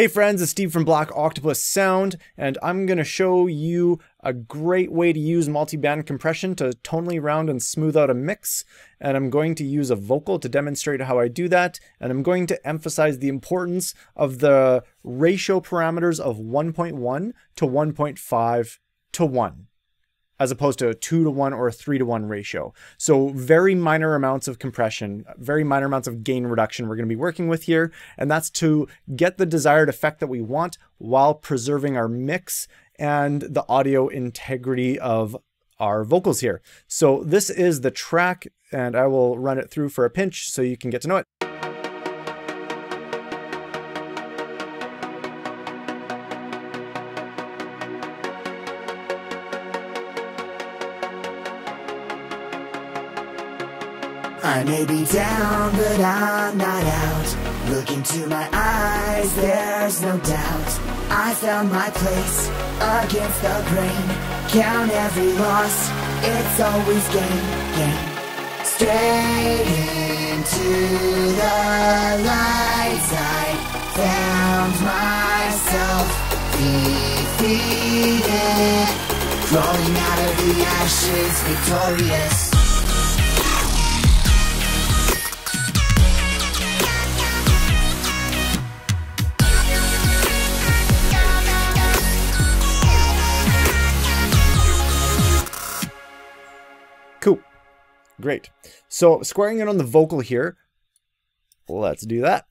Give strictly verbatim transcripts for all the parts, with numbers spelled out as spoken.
Hey friends, it's Steve from Black Octopus Sound, and I'm going to show you a great way to use multiband compression to tonally round and smooth out a mix. And I'm going to use a vocal to demonstrate how I do that. And I'm going to emphasize the importance of the ratio parameters of one point one to one point five to one, as opposed to a two to one or a three to one ratio. So very minor amounts of compression, very minor amounts of gain reduction we're gonna be working with here. And that's to get the desired effect that we want while preserving our mix and the audio integrity of our vocals here. So this is the track, and I will run it through for a pinch so you can get to know it. I may be down, but I'm not out. Look into my eyes, there's no doubt. I found my place against the grain. Count every loss, it's always gain, gain. Straight into the light side, found myself defeated. Crawling out of the ashes, victorious. Cool. Great. So squaring it on the vocal here, let's do that.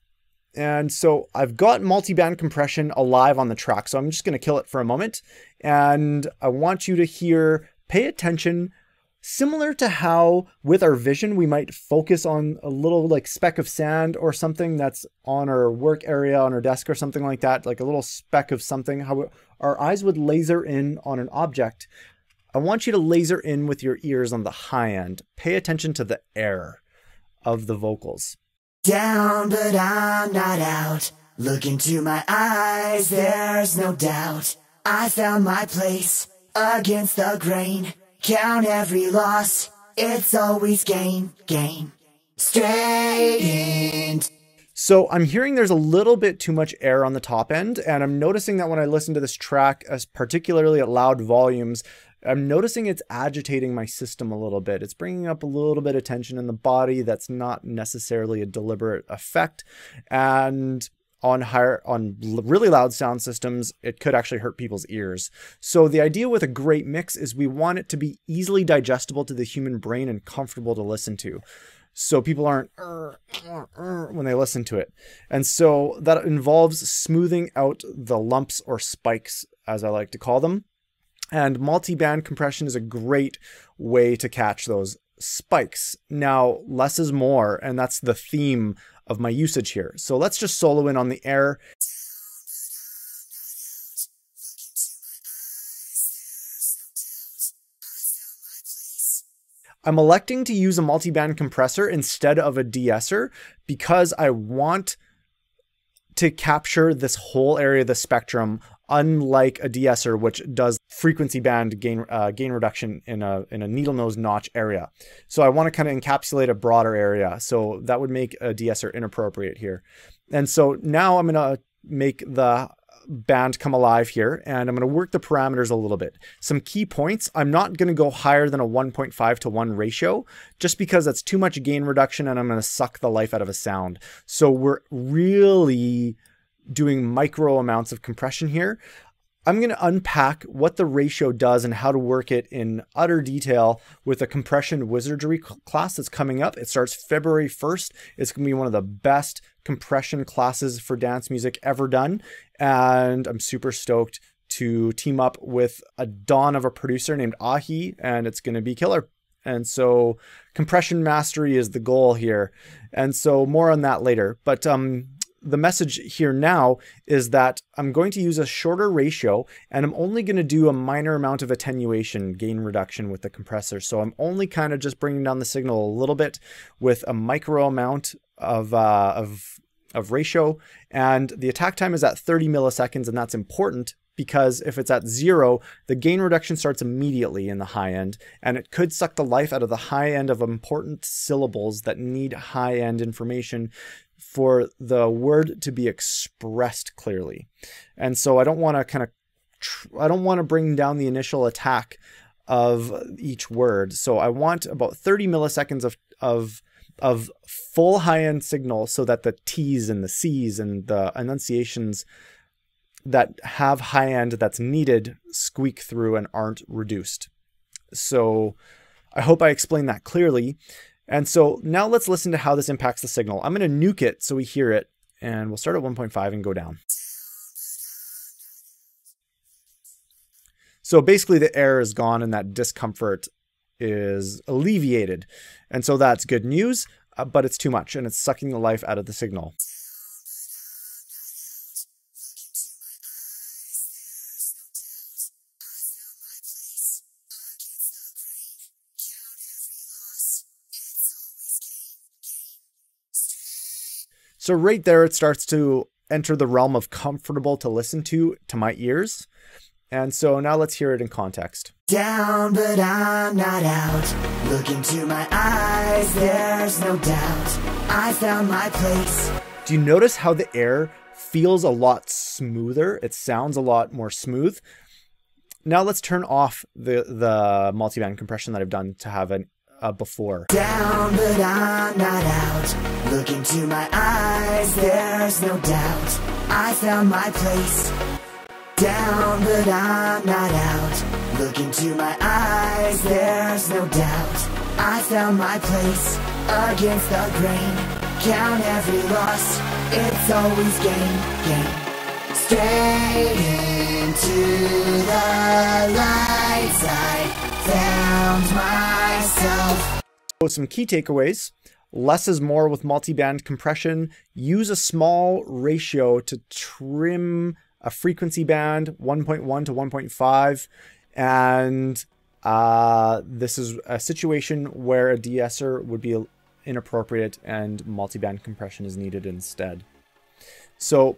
And so I've got multiband compression alive on the track, so I'm just going to kill it for a moment. And I want you to hear, pay attention, similar to how with our vision, we might focus on a little like speck of sand or something that's on our work area, on our desk or something like that, like a little speck of something, how our eyes would laser in on an object. I want you to laser in with your ears on the high end. Pay attention to the air of the vocals. Down, but I'm not out. Look into my eyes, there's no doubt. I found my place against the grain. Count every loss, it's always gain, gain. Straight in. So I'm hearing there's a little bit too much air on the top end, and I'm noticing that when I listen to this track, as particularly at loud volumes, I'm noticing it's agitating my system a little bit. It's bringing up a little bit of tension in the body that's not necessarily a deliberate effect. And on higher, on really loud sound systems, it could actually hurt people's ears. So the idea with a great mix is we want it to be easily digestible to the human brain and comfortable to listen to, so people aren't uh, uh, uh, when they listen to it. And so that involves smoothing out the lumps or spikes, as I like to call them. And multiband compression is a great way to catch those spikes. Now, less is more, and that's the theme of my usage here. So let's just solo in on the air. I'm electing to use a multiband compressor instead of a de-esser because I want to capture this whole area of the spectrum, unlike a de-esser, which does frequency band gain uh, gain reduction in a, in a needle nose notch area. So I want to kind of encapsulate a broader area. So that would make a de-esser inappropriate here. And so now I'm going to make the band come alive here, and I'm going to work the parameters a little bit. Some key points: I'm not going to go higher than a one point five to one ratio, just because that's too much gain reduction and I'm going to suck the life out of a sound. So we're really doing micro amounts of compression here. I'm going to unpack what the ratio does and how to work it in utter detail with a Compression Wizardry class that's coming up. It starts February first. It's going to be one of the best compression classes for dance music ever done. And I'm super stoked to team up with a dawn of a producer named Ahi, and it's going to be killer. And so compression mastery is the goal here. And so more on that later. But, um, the message here now is that I'm going to use a shorter ratio, and I'm only going to do a minor amount of attenuation, gain reduction with the compressor. So I'm only kind of just bringing down the signal a little bit with a micro amount of, uh, of, of ratio. And the attack time is at thirty milliseconds. And that's important because if it's at zero, the gain reduction starts immediately in the high end, and it could suck the life out of the high end of important syllables that need high end information for the word to be expressed clearly. And so I don't want to kind of, I don't want to bring down the initial attack of each word. So I want about thirty milliseconds of, of, of full high-end signal so that the T's and the C's and the enunciations that have high-end that's needed squeak through and aren't reduced. So I hope I explained that clearly. And so now let's listen to how this impacts the signal. I'm going to nuke it so we hear it, and we'll start at one point five and go down. So basically the air is gone and that discomfort is alleviated. And so that's good news, uh, but it's too much and it's sucking the life out of the signal. So right there, it starts to enter the realm of comfortable to listen to, to my ears. And so now let's hear it in context. Down, but I'm not out. Look into my eyes, there's no doubt. I found my place. Do you notice how the air feels a lot smoother? It sounds a lot more smooth. Now let's turn off the, the multiband compression that I've done to have an Uh, before. Down, but I'm not out. Look into my eyes, there's no doubt. I found my place. Down, but I'm not out. Look into my eyes, there's no doubt. I found my place against the grain. Count every loss, it's always gain, gain. Straight into the light side. Found myself. So some key takeaways. Less is more with multiband compression. Use a small ratio to trim a frequency band, one point one to one point five. And uh, this is a situation where a de-esser would be inappropriate and multiband compression is needed instead. So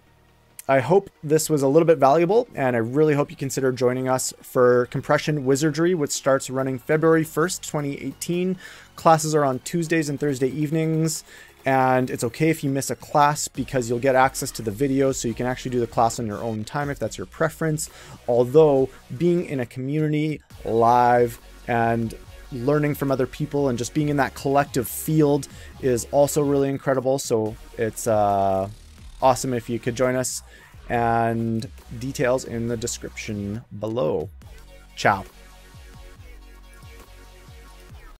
I hope this was a little bit valuable, and I really hope you consider joining us for Compression Wizardry, which starts running February first, twenty eighteen. Classes are on Tuesdays and Thursday evenings, and it's okay if you miss a class because you'll get access to the videos, so you can actually do the class on your own time if that's your preference. Although being in a community live and learning from other people and just being in that collective field is also really incredible, so it's uh awesome if you could join us, and details in the description below. Ciao.